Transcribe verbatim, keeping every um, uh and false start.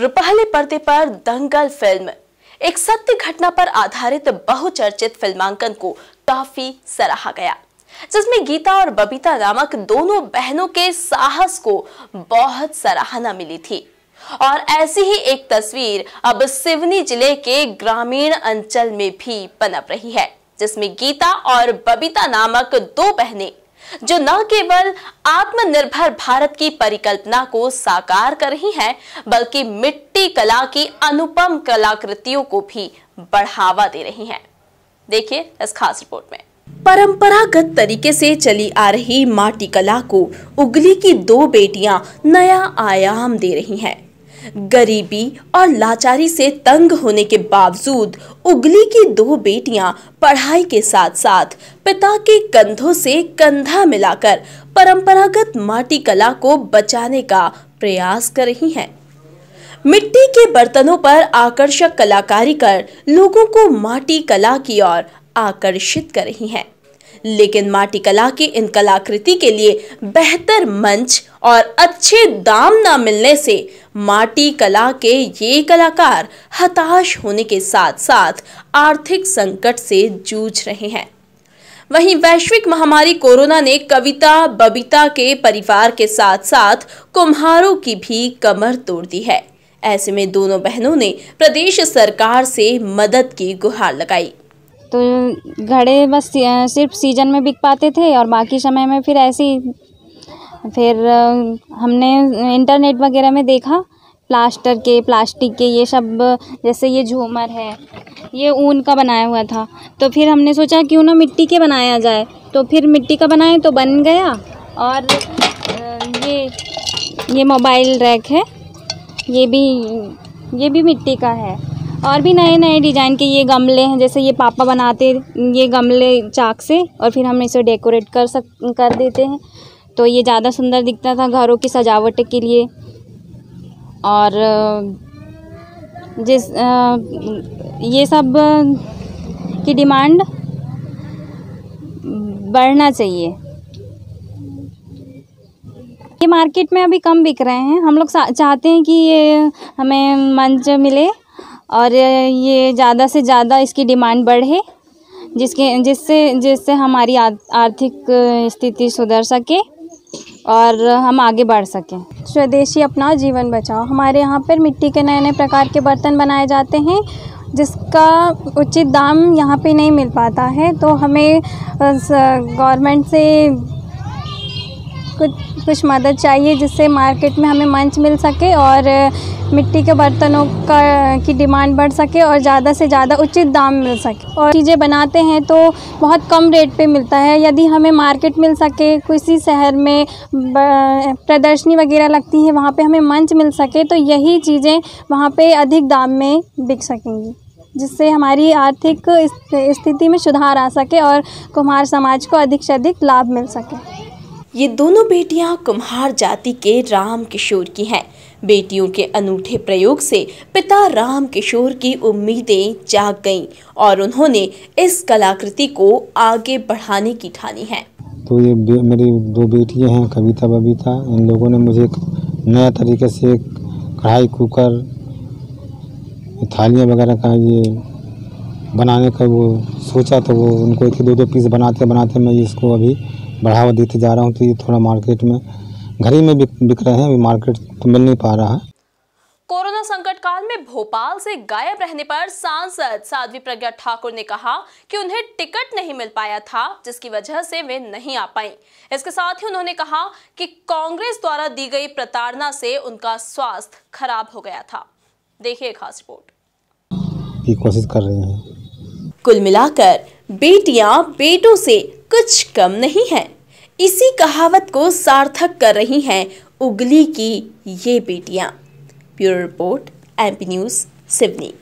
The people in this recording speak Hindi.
रुपाले पर्दे पर दंगल फिल्म एक सत्य घटना पर आधारित बहुचर्चित फिल्मांकन को काफी सराहा गया, जिसमें गीता और बबीता नामक दोनों बहनों के साहस को बहुत सराहना मिली थी। और ऐसी ही एक तस्वीर अब सिवनी जिले के ग्रामीण अंचल में भी पनप रही है, जिसमें गीता और बबीता नामक दो बहनें जो न केवल आत्मनिर्भर भारत की परिकल्पना को साकार कर रही हैं, बल्कि मिट्टी कला की अनुपम कलाकृतियों को भी बढ़ावा दे रही हैं। देखिए इस खास रिपोर्ट में। परंपरागत तरीके से चली आ रही माटी कला को उगली की दो बेटियां नया आयाम दे रही हैं। गरीबी और लाचारी से तंग होने के बावजूद उगली की दो बेटियां पढ़ाई के साथ साथ पिता के कंधों से कंधा मिलाकर परंपरागत माटी कला को बचाने का प्रयास कर रही हैं। मिट्टी के बर्तनों पर आकर्षक कलाकारी कर लोगों को माटी कला की ओर आकर्षित कर रही हैं। लेकिन माटी कला की इन कलाकृति के लिए बेहतर मंच और अच्छे दाम न मिलने से माटी कला के ये कलाकार हताश होने के साथ साथ आर्थिक संकट से जूझ रहे हैं। वहीं वैश्विक महामारी कोरोना ने कविता, बबीता के परिवार के साथ साथ कुम्हारों की भी कमर तोड़ दी है। ऐसे में दोनों बहनों ने प्रदेश सरकार से मदद की गुहार लगाई। तो घड़े बस सिर्फ सीजन में बिक पाते थे और बाकी समय में फिर ऐसी फिर हमने इंटरनेट वगैरह में देखा प्लास्टर के प्लास्टिक के ये सब, जैसे ये झूमर है ये ऊन का बनाया हुआ था, तो फिर हमने सोचा क्यों ना मिट्टी के बनाया जाए। तो फिर मिट्टी का बनाए तो बन गया। और ये ये मोबाइल रैक है, ये भी ये भी मिट्टी का है। और भी नए नए डिज़ाइन के ये गमले हैं, जैसे ये पापा बनाते ये गमले चाक से और फिर हम इसे डेकोरेट कर सक कर देते हैं, तो ये ज़्यादा सुंदर दिखता था घरों की सजावट के लिए। और जिस आ, ये सब की डिमांड बढ़ना चाहिए। ये मार्केट में अभी कम बिक रहे हैं। हम लोग चाहते हैं कि ये हमें मंच मिले और ये ज़्यादा से ज़्यादा इसकी डिमांड बढ़े, जिसके जिससे जिससे हमारी आर्थिक स्थिति सुधर सके और हम आगे बढ़ सकें। स्वदेशी अपनाओ जीवन बचाओ। हमारे यहाँ पर मिट्टी के नए नए प्रकार के बर्तन बनाए जाते हैं, जिसका उचित दाम यहाँ पे नहीं मिल पाता है। तो हमें गवर्नमेंट से कुछ कुछ मदद चाहिए, जिससे मार्केट में हमें मंच मिल सके और मिट्टी के बर्तनों का की डिमांड बढ़ सके और ज़्यादा से ज़्यादा उचित दाम मिल सके। और चीज़ें बनाते हैं तो बहुत कम रेट पे मिलता है। यदि हमें मार्केट मिल सके, किसी शहर में प्रदर्शनी वगैरह लगती है वहाँ पे हमें मंच मिल सके, तो यही चीज़ें वहाँ पे अधिक दाम में बिक सकेंगी, जिससे हमारी आर्थिक स्थिति में सुधार आ सके और कुम्हार समाज को अधिक से अधिक लाभ मिल सके। ये दोनों बेटियां कुम्हार जाति के राम किशोर की हैं। बेटियों के अनूठे प्रयोग से पिता राम किशोर की उम्मीदें जाग गईं और उन्होंने इस कलाकृति को आगे बढ़ाने की ठानी है। तो ये मेरी दो बेटियां हैं, कविता बबीता, इन लोगों ने मुझे नया तरीके से कढ़ाई, कुकर, थालियाँ वगैरह का ये बनाने का वो सोचा, तो वो उनको एक दो दो पीस बनाते बनाते मैं इसको अभी बढ़ावा देते जा रहा हूँ। तो ये थोड़ा मार्केट में घर ही में बिक, बिक रहे हैं, अभी मार्केट तो मिल नहीं पा रहा है। कोरोना संकट काल में भोपाल से गायब रहने पर सांसद साध्वी प्रज्ञा ठाकुर ने कहा कि उन्हें टिकट नहीं मिल पाया था, जिसकी वजह से वे नहीं आ पाई। इसके साथ ही उन्होंने कहा कि कांग्रेस द्वारा दी गई प्रताड़ना से उनका स्वास्थ्य खराब हो गया था। देखिए खास रिपोर्ट। ये कोशिश कर रहे हैं। कुल मिलाकर बेटियां बेटों से कुछ कम नहीं है। इसी कहावत को सार्थक कर रही हैं उगली की ये बेटियां। Pure report, M P news, Seoni.